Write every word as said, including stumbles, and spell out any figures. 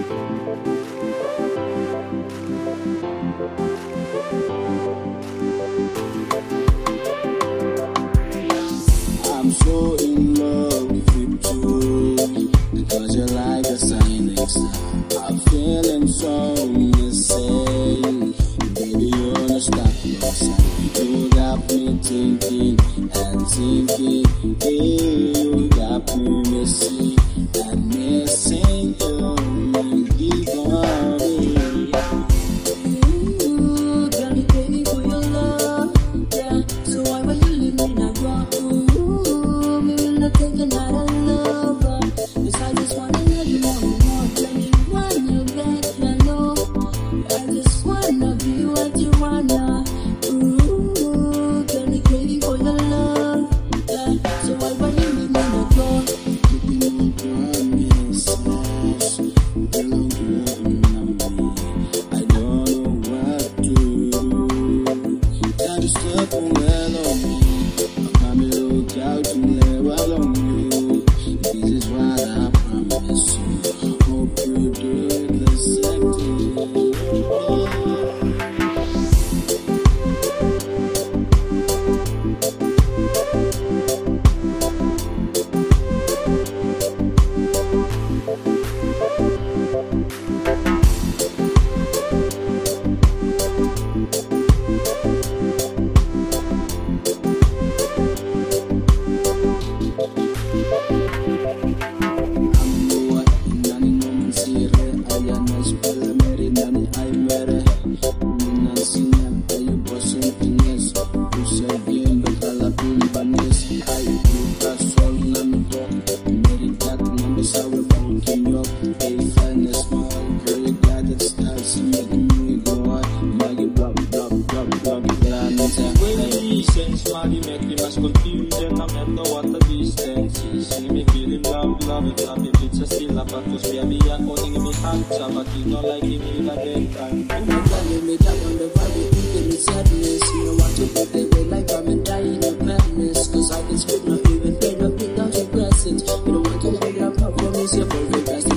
I'm so in love with you too, because you're like a Sinex. I'm feeling so insane. Baby, you're not stopping us. You got me thinking and thinking. Hey, you got me missing and missing you. Cause I can spit, not even pain, not without your presence. You don't want to make it up, I promise you're perfect.